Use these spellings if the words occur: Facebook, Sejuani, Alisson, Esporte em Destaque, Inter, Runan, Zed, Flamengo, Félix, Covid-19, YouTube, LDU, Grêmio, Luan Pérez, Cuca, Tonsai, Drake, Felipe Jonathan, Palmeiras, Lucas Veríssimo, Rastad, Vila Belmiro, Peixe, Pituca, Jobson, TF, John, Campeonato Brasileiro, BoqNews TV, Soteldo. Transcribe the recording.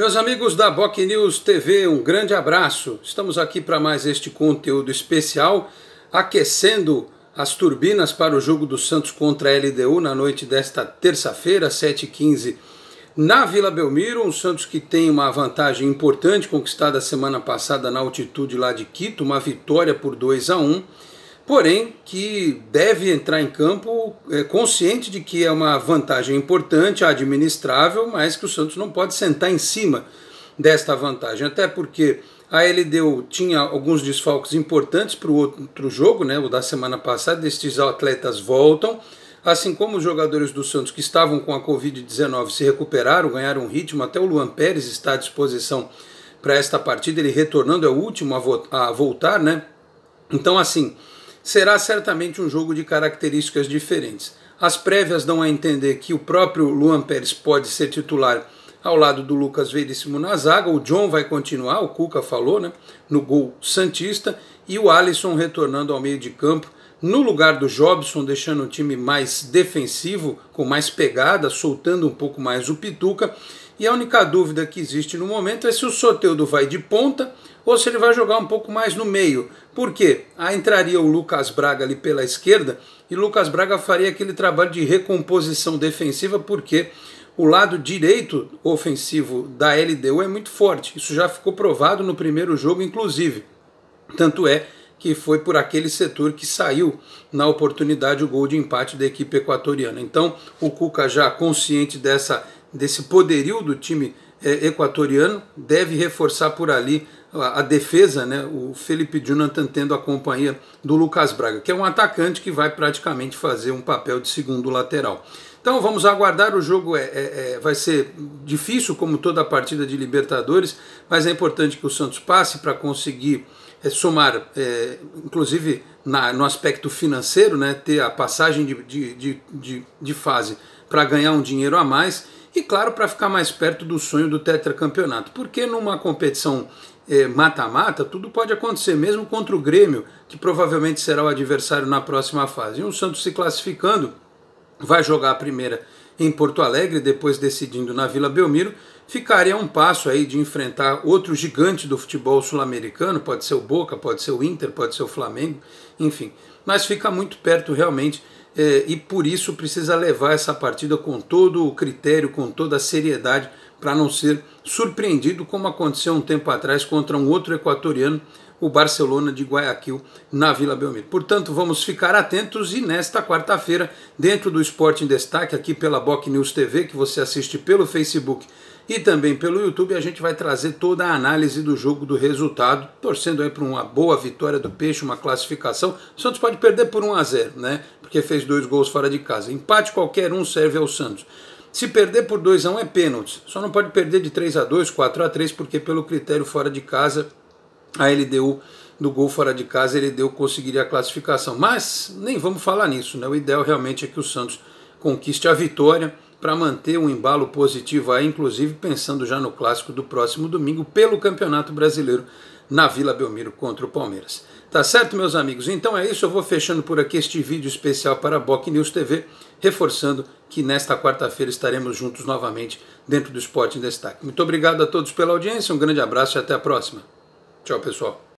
Meus amigos da BoqNews TV, um grande abraço. Estamos aqui para mais este conteúdo especial, aquecendo as turbinas para o jogo do Santos contra a LDU na noite desta terça-feira, 7h15, na Vila Belmiro. Um Santos que tem uma vantagem importante conquistada semana passada na altitude lá de Quito, uma vitória por 2-1, porém que deve entrar em campo consciente de que é uma vantagem importante, administrável, mas que o Santos não pode sentar em cima desta vantagem, até porque a LDU tinha alguns desfalques importantes para o outro jogo, né, o da semana passada. Estes atletas voltam, assim como os jogadores do Santos que estavam com a Covid-19 se recuperaram, ganharam ritmo. Até o Luan Pérez está à disposição para esta partida, ele retornando é o último a voltar, né? Então, assim, será certamente um jogo de características diferentes. As prévias dão a entender que o próprio Luan Pérez pode ser titular ao lado do Lucas Veríssimo na zaga, o John vai continuar, o Cuca falou, né, no gol santista, e o Alisson retornando ao meio de campo, no lugar do Jobson, deixando o time mais defensivo, com mais pegada, soltando um pouco mais o Pituca. E a única dúvida que existe no momento é se o Soteldo vai de ponta ou se ele vai jogar um pouco mais no meio. Por quê? Aí entraria o Lucas Braga ali pela esquerda e o Lucas Braga faria aquele trabalho de recomposição defensiva, porque o lado direito ofensivo da LDU é muito forte. Isso já ficou provado no primeiro jogo, inclusive. Tanto é que foi por aquele setor que saiu na oportunidade o gol de empate da equipe equatoriana. Então o Cuca, já consciente desse poderio do time equatoriano, deve reforçar por ali a defesa, né? O Felipe Jonathan tendo a companhia do Lucas Braga, que é um atacante que vai praticamente fazer um papel de segundo lateral. Então vamos aguardar. O jogo vai ser difícil, como toda a partida de Libertadores, mas é importante que o Santos passe para conseguir somar, inclusive no aspecto financeiro, né? Ter a passagem de fase para ganhar um dinheiro a mais, e claro, para ficar mais perto do sonho do tetracampeonato, porque numa competição mata-mata, tudo pode acontecer, mesmo contra o Grêmio, que provavelmente será o adversário na próxima fase. E o Santos, se classificando, vai jogar a primeira em Porto Alegre, depois decidindo na Vila Belmiro, ficaria um passo aí de enfrentar outro gigante do futebol sul-americano, pode ser o Boca, pode ser o Inter, pode ser o Flamengo, enfim, mas fica muito perto realmente, e por isso precisa levar essa partida com todo o critério, com toda a seriedade, para não ser surpreendido como aconteceu um tempo atrás contra um outro equatoriano, o Barcelona de Guayaquil, na Vila Belmiro. Portanto, vamos ficar atentos, e nesta quarta-feira, dentro do Esporte em Destaque, aqui pela BoqNews TV, que você assiste pelo Facebook e também pelo YouTube, a gente vai trazer toda a análise do jogo, do resultado, torcendo aí para uma boa vitória do Peixe, uma classificação. O Santos pode perder por 1-0, né? Porque fez 2 gols fora de casa. Empate qualquer um serve ao Santos. Se perder por 2-1 é pênalti. Só não pode perder de 3-2, 4-3, porque pelo critério fora de casa, a LDU, do gol fora de casa, a LDU conseguiria a classificação. Mas nem vamos falar nisso, né? O ideal realmente é que o Santos conquiste a vitória para manter um embalo positivo aí, inclusive pensando já no clássico do próximo domingo pelo Campeonato Brasileiro na Vila Belmiro contra o Palmeiras. Tá certo, meus amigos? Então é isso, eu vou fechando por aqui este vídeo especial para a BoqNews TV, reforçando que nesta quarta-feira estaremos juntos novamente dentro do Esporte em Destaque. Muito obrigado a todos pela audiência, um grande abraço e até a próxima. Tchau, pessoal.